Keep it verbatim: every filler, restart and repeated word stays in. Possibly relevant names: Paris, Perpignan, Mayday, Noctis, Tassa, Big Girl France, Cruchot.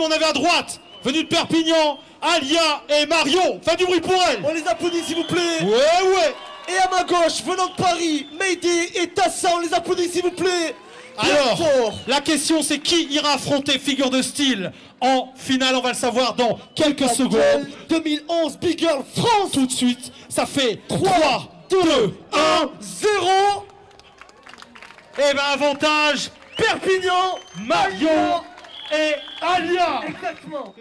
On avait à droite, venus de Perpignan, Alia et Marion. Faites du bruit pour elle. On les applaudit s'il vous plaît. Ouais, ouais. Et à ma gauche, venant de Paris, Mayday et Tassa. On les applaudit s'il vous plaît. Alors, la question c'est qui ira affronter figure de style en finale. On va le savoir dans quelques la secondes. deux mille onze, Big Girl France. Tout de suite, ça fait trois, deux, un, zéro. Et ben avantage, Perpignan, Marion et Alia! Exactement!